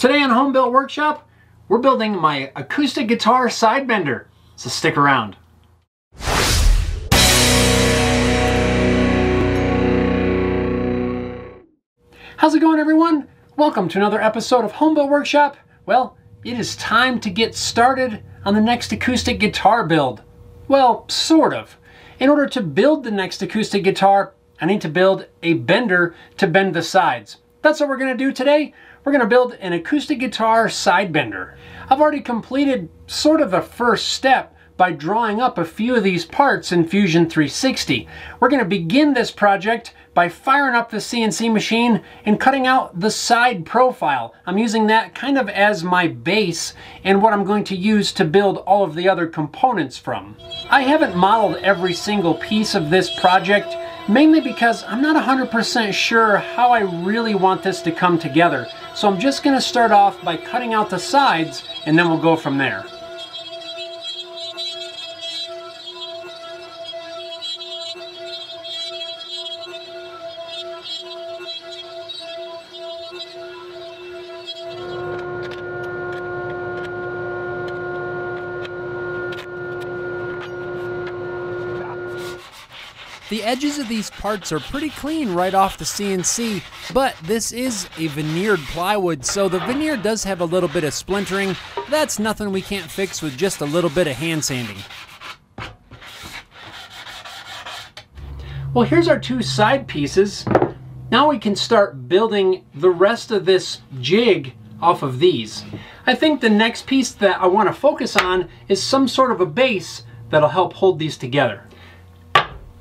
Today on Home Built Workshop, we're building my acoustic guitar side bender, so stick around. How's it going, everyone? Welcome to another episode of Home Built Workshop. Well, it is time to get started on the next acoustic guitar build. Well, sort of. In order to build the next acoustic guitar, I need to build a bender to bend the sides. That's what we're gonna do today. We're gonna build an acoustic guitar side bender. I've already completed sort of the first step by drawing up a few of these parts in Fusion 360. We're gonna begin this project by firing up the CNC machine and cutting out the side profile. I'm using that kind of as my base and what I'm going to use to build all of the other components from. I haven't modeled every single piece of this project, mainly because I'm not 100% sure how I really want this to come together. So I'm just gonna start off by cutting out the sides and then we'll go from there. The edges of these parts are pretty clean right off the CNC, but this is a veneered plywood, so the veneer does have a little bit of splintering. That's nothing we can't fix with just a little bit of hand sanding. Well, here's our two side pieces. Now we can start building the rest of this jig off of these. I think the next piece that I want to focus on is some sort of a base that'll help hold these together.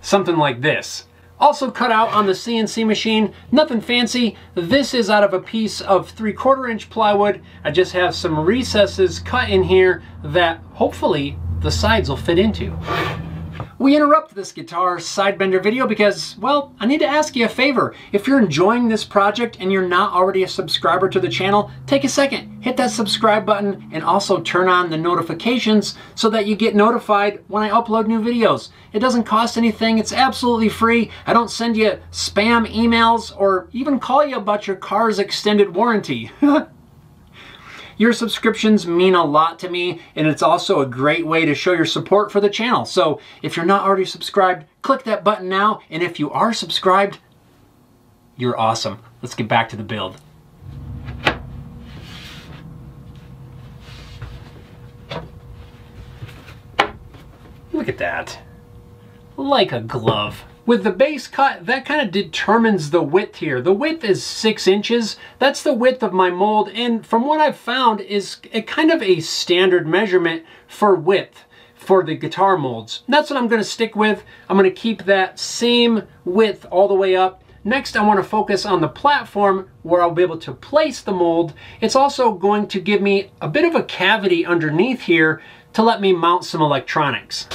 Something like this. Also cut out on the CNC machine, nothing fancy. This is out of a piece of 3/4 inch plywood. I just have some recesses cut in here that hopefully the sides will fit into. We interrupt this guitar side bender video because, well, I need to ask you a favor. If you're enjoying this project and you're not already a subscriber to the channel, take a second, hit that subscribe button, and also turn on the notifications so that you get notified when I upload new videos. It doesn't cost anything, it's absolutely free. I don't send you spam emails or even call you about your car's extended warranty. Your subscriptions mean a lot to me, and it's also a great way to show your support for the channel. So if you're not already subscribed, click that button now, and if you are subscribed, you're awesome. Let's get back to the build. Look at that, like a glove. With the base cut, that kind of determines the width here. The width is 6 inches. That's the width of my mold, and from what I've found is a kind of a standard measurement for width for the guitar molds. That's what I'm gonna stick with. I'm gonna keep that same width all the way up. Next, I wanna focus on the platform where I'll be able to place the mold. It's also going to give me a bit of a cavity underneath here to let me mount some electronics.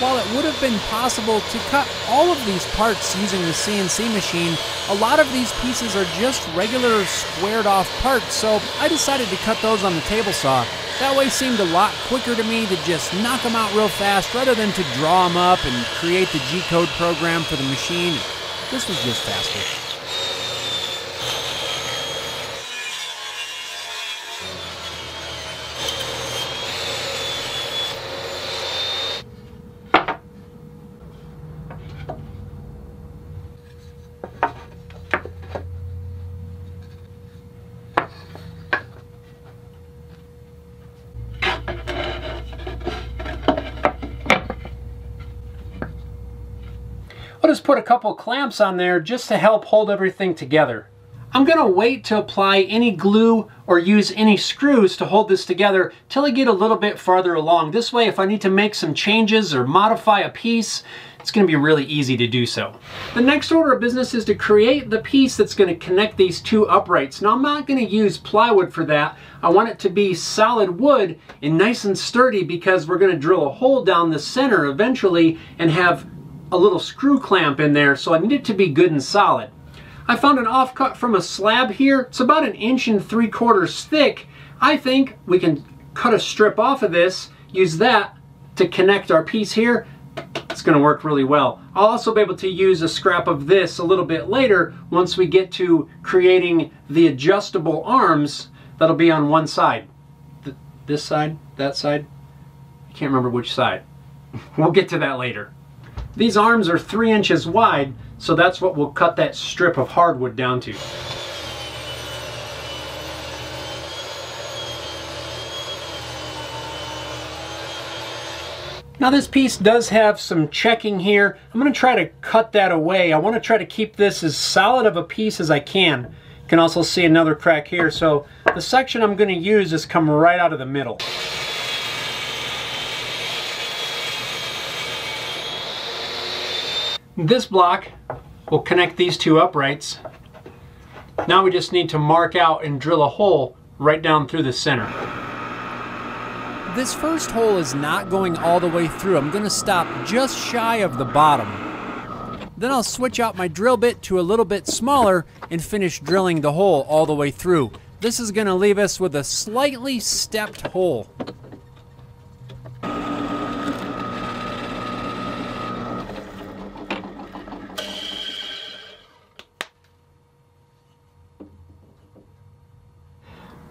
While it would have been possible to cut all of these parts using the CNC machine, a lot of these pieces are just regular squared off parts, so I decided to cut those on the table saw. That way seemed a lot quicker to me to just knock them out real fast rather than to draw them up and create the G-code program for the machine. This was just faster. Just put a couple clamps on there just to help hold everything together. I'm gonna wait to apply any glue or use any screws to hold this together till I get a little bit farther along. This way, if I need to make some changes or modify a piece, it's gonna be really easy to do so. The next order of business is to create the piece that's gonna connect these two uprights. Now, I'm not gonna use plywood for that. I want it to be solid wood and nice and sturdy because we're gonna drill a hole down the center eventually and have a little screw clamp in there, so I need it to be good and solid. I found an offcut from a slab here. It's about 1 3/4 inches thick. I think we can cut a strip off of this, use that to connect our piece here. It's gonna work really well. I'll also be able to use a scrap of this a little bit later once we get to creating the adjustable arms that'll be on one side. This side, that side. I can't remember which side. We'll get to that later. These arms are 3 inches wide, so that's what we'll cut that strip of hardwood down to. Now this piece does have some checking here. I'm going to try to cut that away. I want to try to keep this as solid of a piece as I can. You can also see another crack here, so the section I'm going to use has come right out of the middle. This block will connect these two uprights. Now we just need to mark out and drill a hole right down through the center. This first hole is not going all the way through. I'm going to stop just shy of the bottom. Then I'll switch out my drill bit to a little bit smaller and finish drilling the hole all the way through. This is going to leave us with a slightly stepped hole.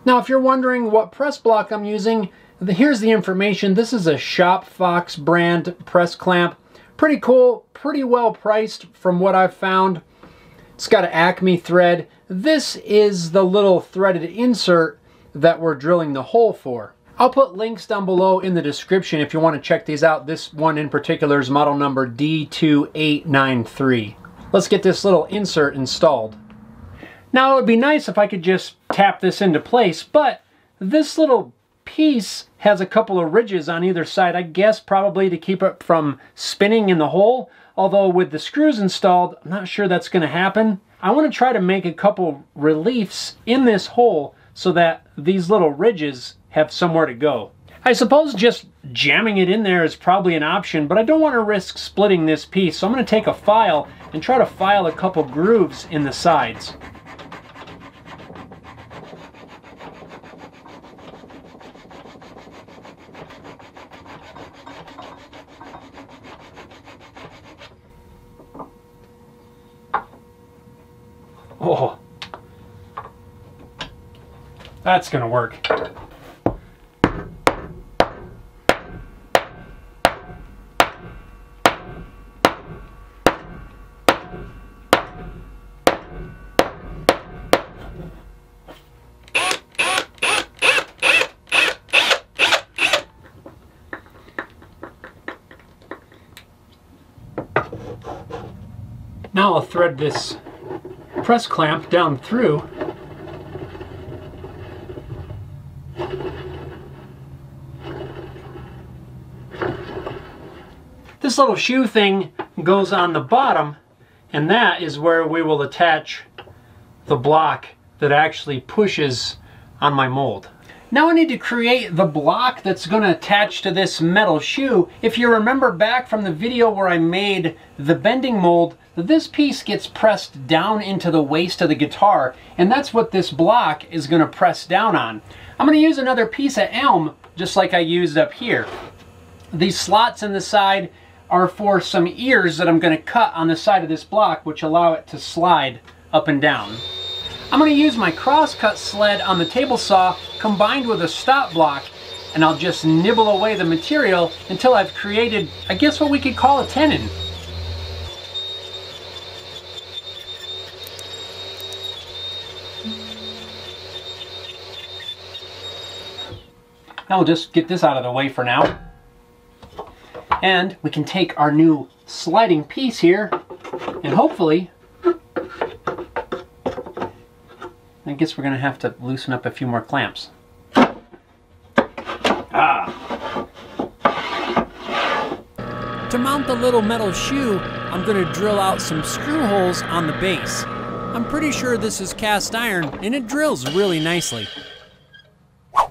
Now if you're wondering what press block I'm using, here's the information. This is a Shop Fox brand press clamp. Pretty cool, pretty well priced from what I've found. It's got an Acme thread. This is the little threaded insert that we're drilling the hole for. I'll put links down below in the description if you want to check these out. This one in particular is model number D2893. Let's get this little insert installed. Now it would be nice if I could just tap this into place, but this little piece has a couple of ridges on either side, I guess probably to keep it from spinning in the hole, although with the screws installed, I'm not sure that's going to happen. I want to try to make a couple reliefs in this hole so that these little ridges have somewhere to go. I suppose just jamming it in there is probably an option, but I don't want to risk splitting this piece, so I'm going to take a file and try to file a couple grooves in the sides. Oh, that's gonna work. Now I'll thread this press clamp down through. This little shoe thing goes on the bottom, and that is where we will attach the block that actually pushes on my mold. Now I need to create the block that's going to attach to this metal shoe. If you remember back from the video where I made the bending mold, this piece gets pressed down into the waist of the guitar, and that's what this block is going to press down on. I'm going to use another piece of elm just like I used up here. These slots in the side are for some ears that I'm going to cut on the side of this block, which allow it to slide up and down. I'm going to use my crosscut sled on the table saw combined with a stop block, and I'll just nibble away the material until I've created, I guess, what we could call a tenon. Now we'll just get this out of the way for now. And we can take our new sliding piece here and hopefully, I guess we're going to have to loosen up a few more clamps. To mount the little metal shoe, I'm going to drill out some screw holes on the base. I'm pretty sure this is cast iron and it drills really nicely.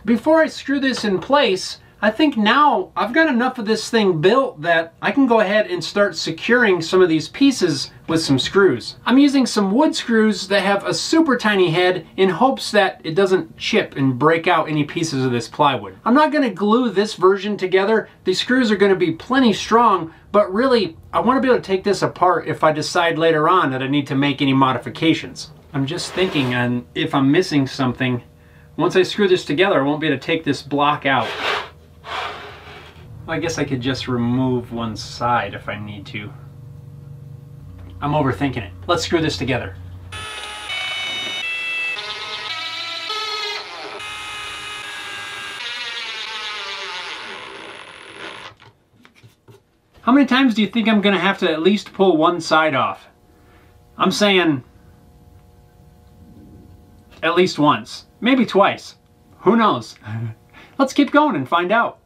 Before I screw this in place, I think now I've got enough of this thing built that I can go ahead and start securing some of these pieces with some screws. I'm using some wood screws that have a super tiny head in hopes that it doesn't chip and break out any pieces of this plywood. I'm not going to glue this version together. These screws are going to be plenty strong, but really I want to be able to take this apart if I decide later on that I need to make any modifications. I'm just thinking on if I'm missing something Once I screw this together, I won't be able to take this block out. I guess I could just remove one side if I need to. I'm overthinking it. Let's screw this together. How many times do you think I'm gonna have to at least pull one side off? I'm saying at least once, maybe twice. Who knows? Let's keep going and find out.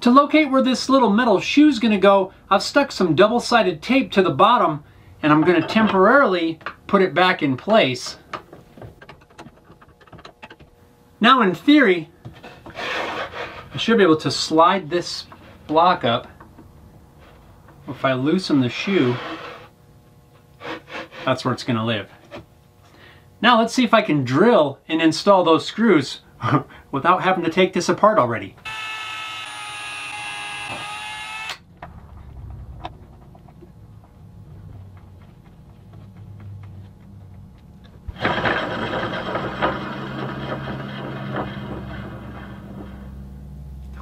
To locate where this little metal shoe's gonna go, I've stuck some double-sided tape to the bottom, and I'm gonna temporarily put it back in place. Now in theory, I should be able to slide this block up. If I loosen the shoe, that's where it's going to live. Now let's see if I can drill and install those screws without having to take this apart already.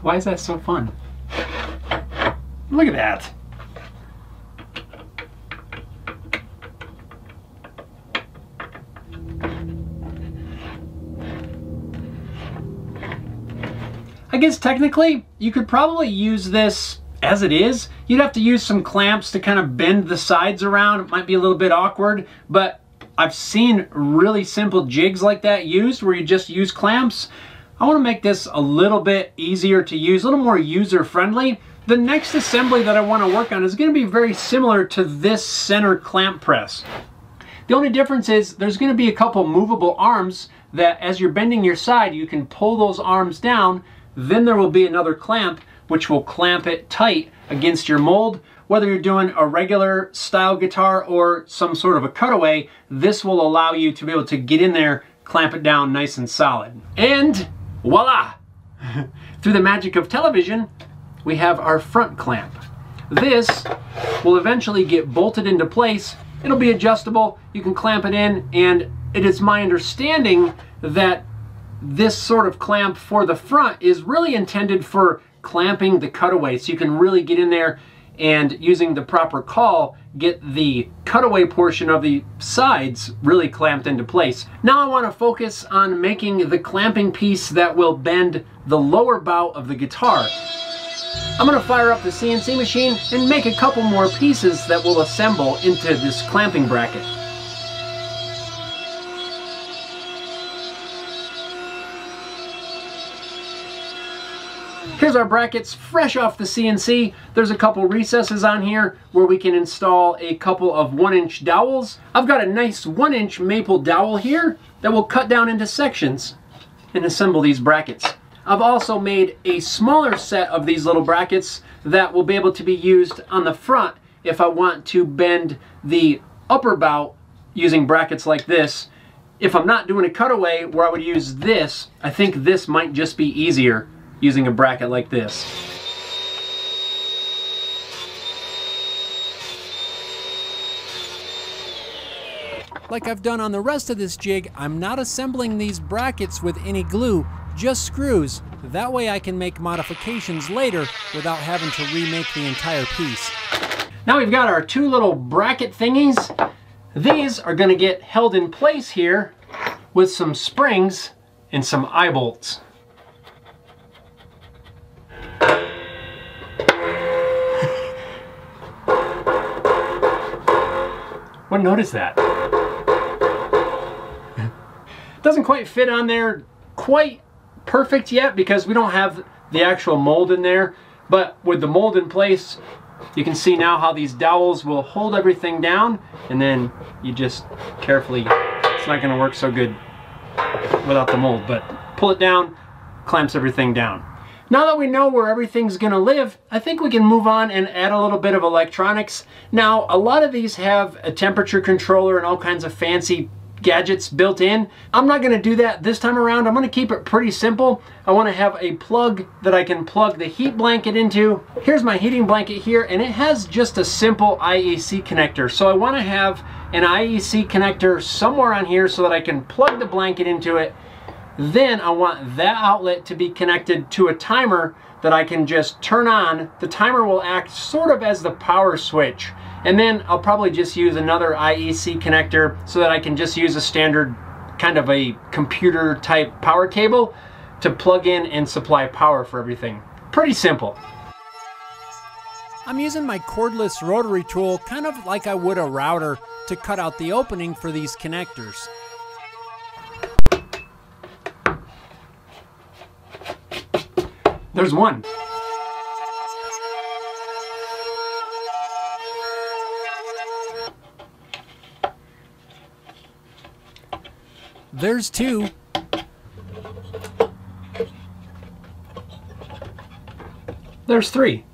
Why is that so fun? Look at that. I guess technically, you could probably use this as it is. You'd have to use some clamps to kind of bend the sides around. It might be a little bit awkward, but I've seen really simple jigs like that used where you just use clamps. I want to make this a little bit easier to use, a little more user-friendly. The next assembly that I want to work on is going to be very similar to this center clamp press. The only difference is there's going to be a couple movable arms that as you're bending your side, you can pull those arms down. Then there will be another clamp which will clamp it tight against your mold. Whether you're doing a regular style guitar or some sort of a cutaway, this will allow you to be able to get in there, clamp it down nice and solid. And voila! Through the magic of television, we have our front clamp. This will eventually get bolted into place. It'll be adjustable. You can clamp it in, and it is my understanding that this sort of clamp for the front is really intended for clamping the cutaway, so you can really get in there and, using the proper call, get the cutaway portion of the sides really clamped into place. Now I want to focus on making the clamping piece that will bend the lower bow of the guitar. I'm going to fire up the CNC machine and make a couple more pieces that will assemble into this clamping bracket. Here's our brackets fresh off the CNC. There's a couple recesses on here where we can install a couple of 1-inch dowels. I've got a nice 1-inch maple dowel here that will cut down into sections and assemble these brackets. I've also made a smaller set of these little brackets that will be able to be used on the front if I want to bend the upper bow using brackets like this. If I'm not doing a cutaway where I would use this, I think this might just be easier using a bracket like this. Like I've done on the rest of this jig, I'm not assembling these brackets with any glue, just screws. That way I can make modifications later without having to remake the entire piece. Now we've got our two little bracket thingies. These are going to get held in place here with some springs and some eye bolts. One noticed that. Doesn't quite fit on there quite perfect yet because we don't have the actual mold in there, but with the mold in place, you can see now how these dowels will hold everything down, and then you just carefully, it's not going to work so good without the mold, but pull it down, clamps everything down. Now that we know where everything's going to live, I think we can move on and add a little bit of electronics. Now, a lot of these have a temperature controller and all kinds of fancy gadgets built in. I'm not going to do that this time around. I'm going to keep it pretty simple. I want to have a plug that I can plug the heat blanket into. Here's my heating blanket here, and it has just a simple IEC connector. So I want to have an IEC connector somewhere on here so that I can plug the blanket into it Then I want that outlet to be connected to a timer that I can just turn on. The timer will act sort of as the power switch. And then I'll probably just use another IEC connector so that I can just use a standard kind of a computer type power cable to plug in and supply power for everything. Pretty simple. I'm using my cordless rotary tool kind of like I would a router to cut out the opening for these connectors. There's one. There's two. There's three.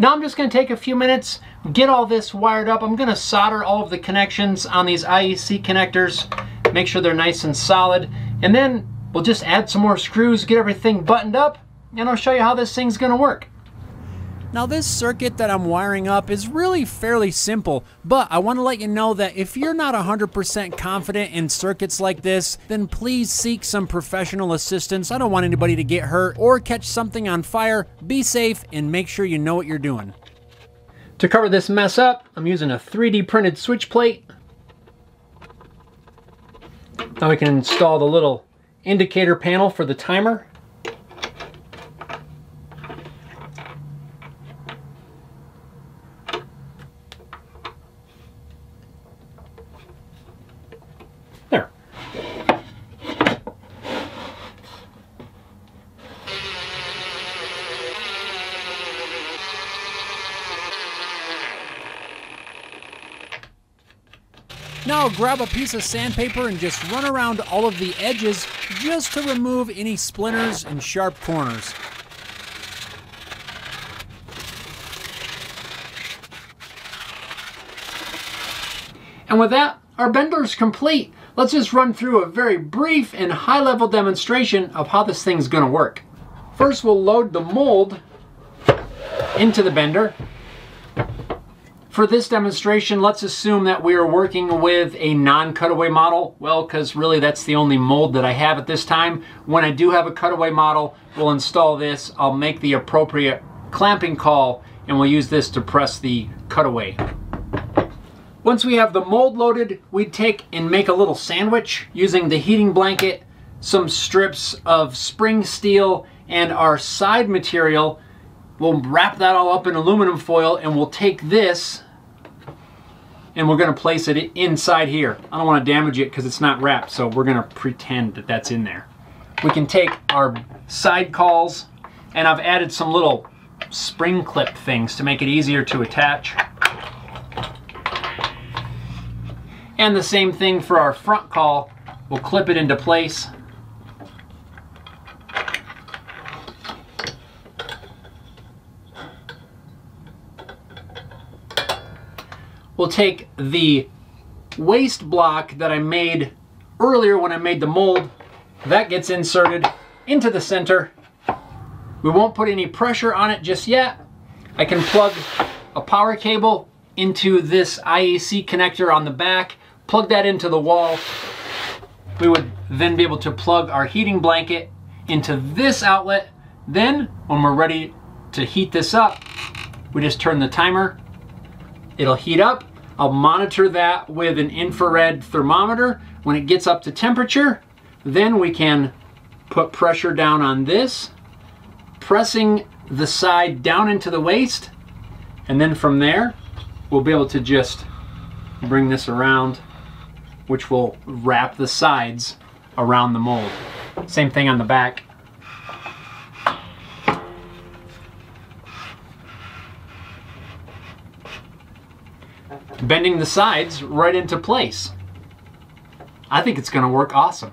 Now I'm just going to take a few minutes, get all this wired up. I'm going to solder all of the connections on these IEC connectors, make sure they're nice and solid, and then we'll just add some more screws, get everything buttoned up, and I'll show you how this thing's going to work. Now this circuit that I'm wiring up is really fairly simple, but I want to let you know that if you're not 100% confident in circuits like this, then please seek some professional assistance. I don't want anybody to get hurt or catch something on fire. Be safe and make sure you know what you're doing. To cover this mess up, I'm using a 3D printed switch plate. Now we can install the little indicator panel for the timer. Now grab a piece of sandpaper and just run around all of the edges just to remove any splinters and sharp corners. And with that, our bender's complete. Let's just run through a very brief and high-level demonstration of how this thing's gonna work. First, we'll load the mold into the bender. For this demonstration, let's assume that we are working with a non-cutaway model. Well, because really that's the only mold that I have at this time. When I do have a cutaway model, we'll install this, I'll make the appropriate clamping call, and we'll use this to press the cutaway. Once we have the mold loaded, we take and make a little sandwich using the heating blanket, some strips of spring steel, and our side material. We'll wrap that all up in aluminum foil, and we'll take this and we're going to place it inside here. I don't want to damage it because it's not wrapped, so we're going to pretend that that's in there. We can take our side calls, and I've added some little spring clip things to make it easier to attach. And the same thing for our front call. We'll clip it into place. We'll take the waste block that I made earlier when I made the mold. That gets inserted into the center. We won't put any pressure on it just yet. I can plug a power cable into this IEC connector on the back, plug that into the wall. We would then be able to plug our heating blanket into this outlet. Then, when we're ready to heat this up, we just turn the timer. It'll heat up. I'll monitor that with an infrared thermometer. When it gets up to temperature, then we can put pressure down on this, pressing the side down into the waste, and then from there, we'll be able to just bring this around, which will wrap the sides around the mold. Same thing on the back. Bending the sides right into place. I think it's going to work awesome.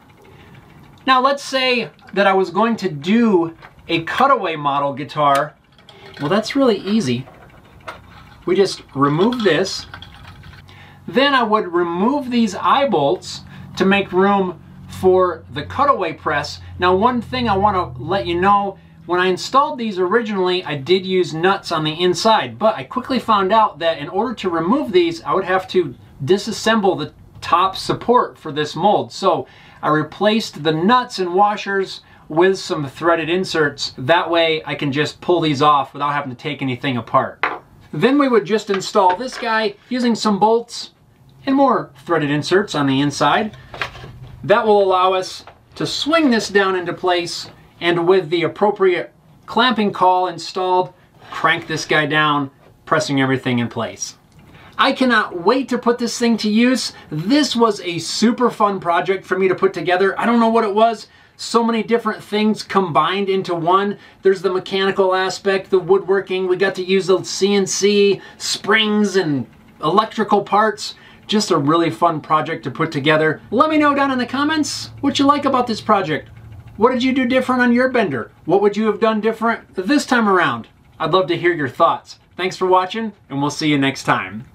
Now let's say that I was going to do a cutaway model guitar. Well, that's really easy. We just remove this. Then I would remove these eye bolts to make room for the cutaway press. Now one thing I want to let you know, when I installed these originally, I did use nuts on the inside, but I quickly found out that in order to remove these, I would have to disassemble the top support for this mold. So I replaced the nuts and washers with some threaded inserts. That way I can just pull these off without having to take anything apart. Then we would just install this guy using some bolts and more threaded inserts on the inside. That will allow us to swing this down into place, and with the appropriate clamping call installed, crank this guy down, pressing everything in place. I cannot wait to put this thing to use. This was a super fun project for me to put together. I don't know what it was. So many different things combined into one. There's the mechanical aspect, the woodworking. We got to use the CNC, springs, and electrical parts. Just a really fun project to put together. Let me know down in the comments what you like about this project. What did you do different on your bender? What would you have done different this time around? I'd love to hear your thoughts. Thanks for watching, and we'll see you next time.